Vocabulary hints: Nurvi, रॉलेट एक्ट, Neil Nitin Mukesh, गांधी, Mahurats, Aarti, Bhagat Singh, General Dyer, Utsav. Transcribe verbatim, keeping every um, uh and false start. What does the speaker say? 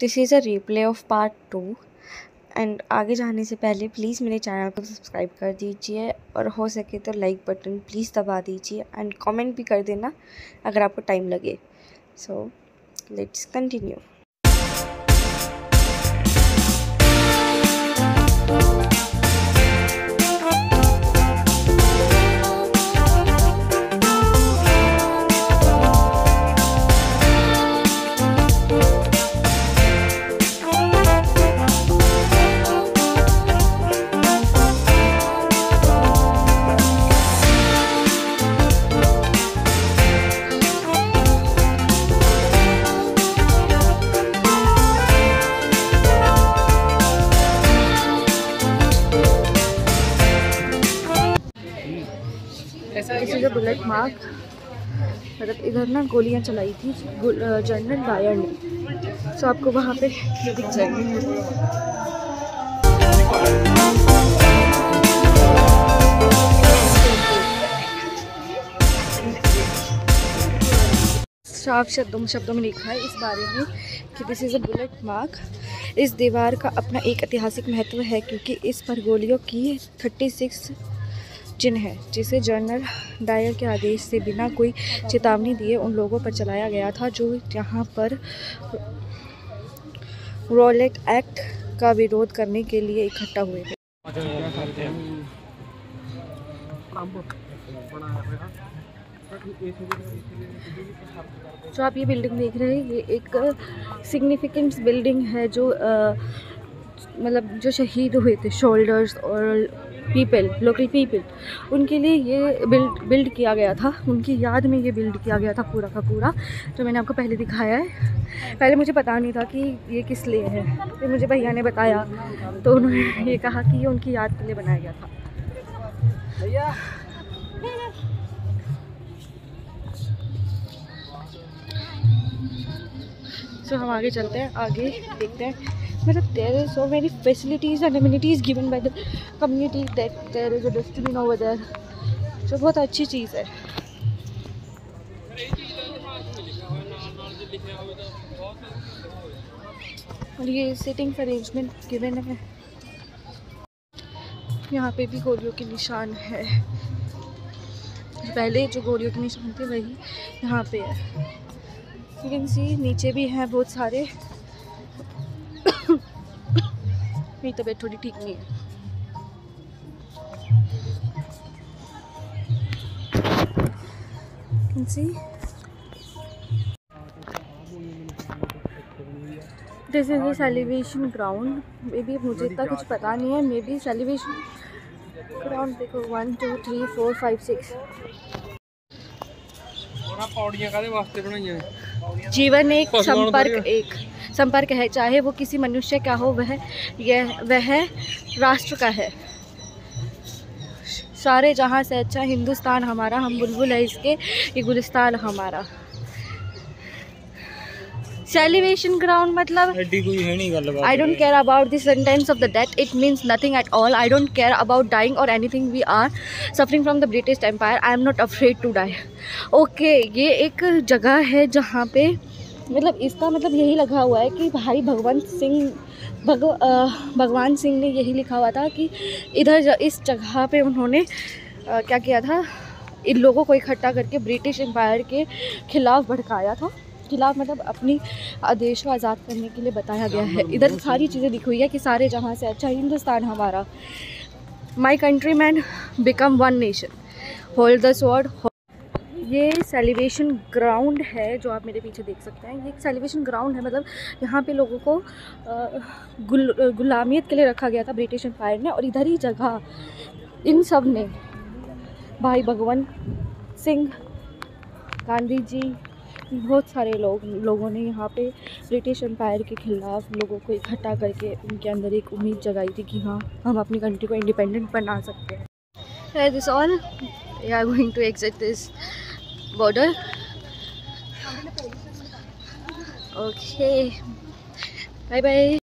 This is a replay of part two. And आगे जाने से पहले प्लीज़ मेरे चैनल को सब्सक्राइब कर दीजिए और हो सके तो लाइक बटन प्लीज़ दबा दीजिए एंड कमेंट भी कर देना अगर आपको टाइम लगे। So let's continue. Bullet mark मतलब इधर ना गोलियां चलाई थी जनरल डायर ने, सो आपको वहाँ पे दिख जाएगी। साफ शब्दों में शब्दों में लिखा है इस बारे में कि this is a bullet mark. इस दीवार का अपना एक ऐतिहासिक महत्व है क्योंकि इस पर गोलियों की थर्टी सिक्स चिन्ह है जिसे जनरल डायर के आदेश से बिना कोई चेतावनी दिए उन लोगों पर चलाया गया था जो यहाँ पर रॉलेट एक्ट का विरोध करने के लिए इकट्ठा हुए थे। जो आप ये बिल्डिंग देख रहे हैं ये एक सिग्निफिकेंट बिल्डिंग है जो मतलब जो शहीद हुए थे शोल्डर्स और पीपल लोकल पीपल उनके लिए ये बिल्ड बिल्ड किया गया था, उनकी याद में ये बिल्ड किया गया था पूरा का पूरा। जो मैंने आपको पहले दिखाया है, पहले मुझे पता नहीं था कि ये किस लिए है, फिर मुझे भैया ने बताया तो उन्होंने ये कहा कि ये उनकी याद के लिए बनाया गया था। भैया सो हम आगे चलते हैं, आगे देखते हैं। मतलब there is so many facilities and amenities given by the community that there is a dustbin over there, जो बहुत अच्छी चीज़ है। और ये सिटिंग अरेंजमेंट गिवन है, यहाँ पे भी गोलियों के निशान है। पहले जो गोलियों के निशान थे वही यहाँ पे है। यू कैन सी नीचे भी हैं बहुत सारे। मेरी तबीयत थोड़ी ठीक नहीं है। This is the celebration ground. Maybe मुझे इतना कुछ पता नहीं है। मे बी सेलिब्रेशन ग्राउंड देखो one two three four five six. जीवन एक संपर्क एक संपर्क है, चाहे वो किसी मनुष्य का हो, वह यह वह राष्ट्र का है। सारे जहाँ से अच्छा हिंदुस्तान हमारा, हम बुलबुल है इसके ये गुलिस्तान हमारा। सेलिब्रेशन ग्राउंड मतलब I don't care about the sentence of the death, it means nothing at all. I don't care about dying और anything, we are suffering from the British Empire, I am not afraid to die. Okay, ये एक जगह है जहाँ पे मतलब इसका मतलब यही लगा हुआ है कि भाई भगवंत सिंह भग भगवान सिंह ने यही लिखा हुआ था कि इधर इस जगह पे उन्होंने आ, क्या किया था, इन लोगों को इकट्ठा करके ब्रिटिश एम्पायर के खिलाफ भड़काया था। खिलाफ मतलब अपनी देश को आज़ाद करने के लिए बताया गया है। इधर सारी चीज़ें लिखी हुई है कि सारे जहाँ से अच्छा हिंदुस्तान हमारा, my country man become one nation, hold the sword. ये सेलिब्रेशन ग्राउंड है जो आप मेरे पीछे देख सकते हैं। ये एक सेलिब्रेशन ग्राउंड है, मतलब यहाँ पे लोगों को गुल, गुलामियत के लिए रखा गया था ब्रिटिश एम्पायर ने, और इधर ही जगह इन सब ने भाई भगवंत सिंह, गांधी जी, बहुत सारे लोग लोगों ने यहाँ पे ब्रिटिश एम्पायर के ख़िलाफ़ लोगों को इकट्ठा करके उनके अंदर एक उम्मीद जगाई थी कि हाँ हम अपनी कंट्री को इंडिपेंडेंट बना सकते हैं। This all we are going to exit this border. Okay, bye bye.